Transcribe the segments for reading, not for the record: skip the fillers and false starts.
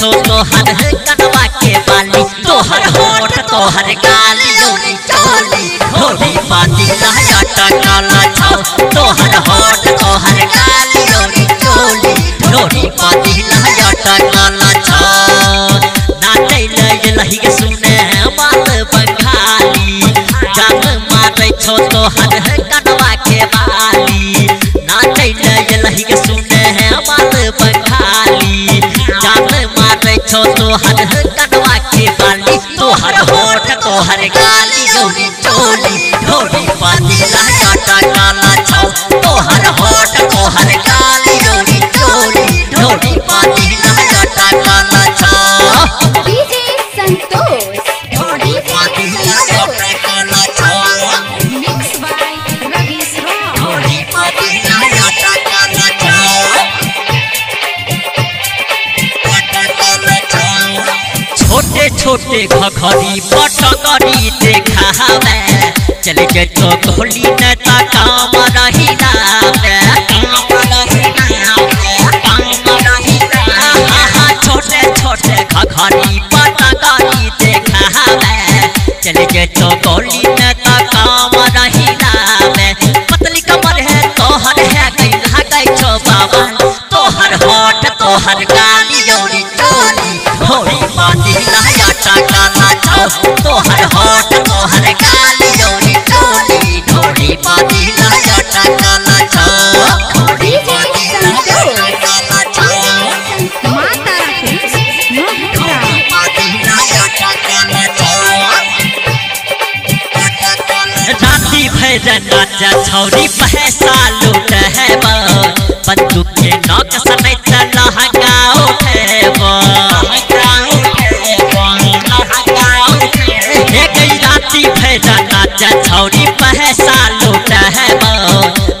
पूछो तोहर कटवा के बाली, तोहर होठ तोहर गालियों में चोली, होली बाती लहया टकाला छौ, तोहर होठ तोहर गालियों में चोली, होली बाती लहया टकाला छौ। नाचै लगलहि सुने बात बंगाली, जान मारै छौ तोहर कटवा के बाली, नाचै लगलहि सुने बात बंगाली, छो तोहर कटवा के बाली, तोहर होठ तोहर गाली गौरी चोली, ढोली पाती लहया टकाला छौ, तोहर होठ तोहर गाली गौरी चोली, ढोली पाती लहया टकाला छौ। डीजे संतोष ढोली पाती लहया टकाला छौ, मिक्स बाय रवि श्रॉफ, ढोली पाती लहया टकाला छौ। छोटे छोटे घघरी पटकरी देखावे, चले जेतो गोली न त काम रही नावे, छोटे छोटे घघरी पटकरी देखावे, चले जेतो गोली न त काम रही नावे। पतली कमर है तोहर है गैला गै छो बाबा, तोहर होठ तोहर गाली गौरी चोली, होली बाती लहया टकाला छौ, तोहर होठ तोहर गाली गौरी चोली, होली बाती लहया टकाला छौ। राती भर नाचा छौरी पैसा लूट है, बंदूक के नौक समेत लहंगा उठेबो, छौरी पैसा लूट है,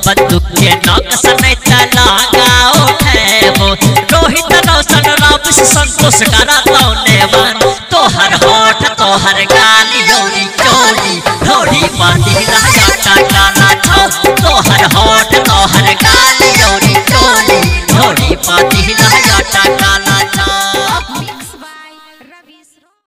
बंदूक के नौक समेत लहंगा उठेबो। रोहित रौशन राम से संतोष करा तौने मन, तोहर होठ तोहर गाली गौरी चोली, ढोली बाती लहया टकाला छौ, तोहर होठ